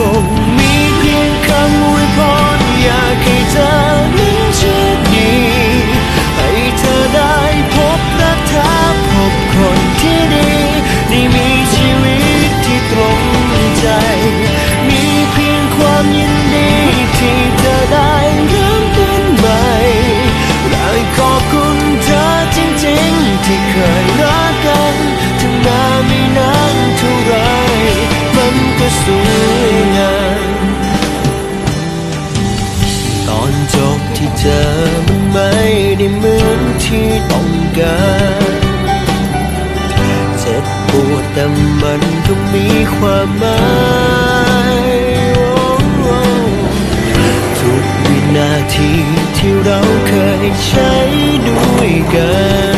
คงมีเพียงคำอวยพรอยากให้เธอนั้นโชคดีให้เธอได้พบรักเธอพบคนที่ดีได้มีชีวิตที่ตรงใจมีเพียงความยินดีที่เธอได้เริ่มต้นใหม่และขอบคุณเธอจริงๆที่เคยรักกันถึงนานไม่นานเท่าไรมันก็สวยงามตอนจบที่เจอมันไม่ได้เหมือนที่ต้องการเจ็บปวดแต่มันก็มีความหมายทุกวินาทีที่เราเคยใช้ด้วยกัน